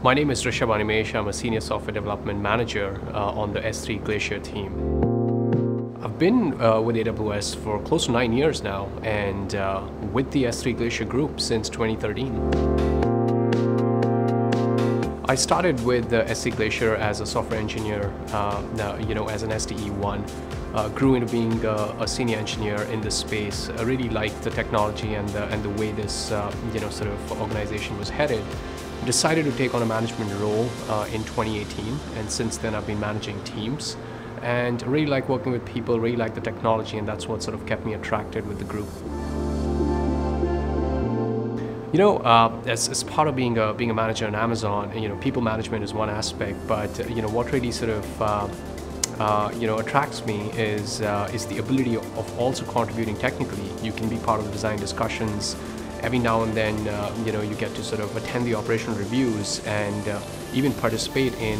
My name is Rishabh Animesh. I'm a Senior Software Development Manager on the S3 Glacier team. I've been with AWS for close to 9 years now, and with the S3 Glacier group since 2013. I started with the S3 Glacier as a software engineer, as an SDE1. Grew into being a senior engineer in this space. I really liked the technology and the way this sort of organization was headed. Decided to take on a management role in 2018, and since then I've been managing teams. And really like working with people, really like the technology, and that's what sort of kept me attracted with the group. You know, as part of being a manager in Amazon, people management is one aspect, but what really sort of attracts me is the ability of also contributing technically. You can be part of the design discussions. Every now and then, you get to sort of attend the operational reviews and even participate in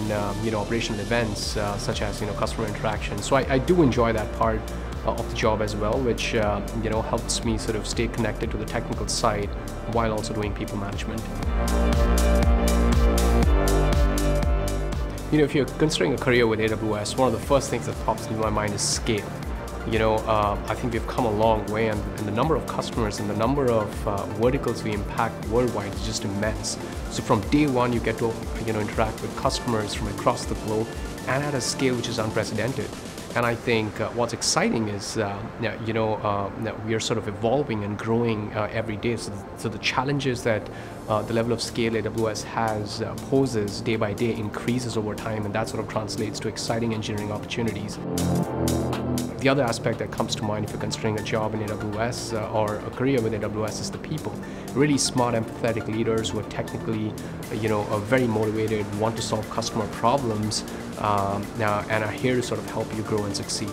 operational events such as customer interaction. So I do enjoy that part of the job as well, which helps me sort of stay connected to the technical side while also doing people management. If you're considering a career with AWS, one of the first things that pops into my mind is scale. I think we've come a long way, and the number of customers and the number of verticals we impact worldwide is just immense. So from day one, you get to interact with customers from across the globe and at a scale which is unprecedented. And I think what's exciting is that we are sort of evolving and growing every day. So the challenges that the level of scale AWS has poses day by day increases over time, and that sort of translates to exciting engineering opportunities. The other aspect that comes to mind if you're considering a job in AWS or a career with AWS is the people. Really smart, empathetic leaders who are technically, are very motivated, want to solve customer problems, and are here to sort of help you grow and succeed.